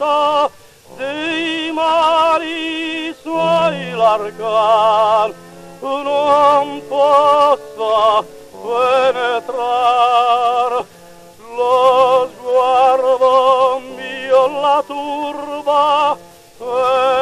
Hayata dimari suoi largan, non possa penetrar lo sguardo mio la turba.